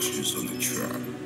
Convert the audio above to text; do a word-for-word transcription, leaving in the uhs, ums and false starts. productions on the track.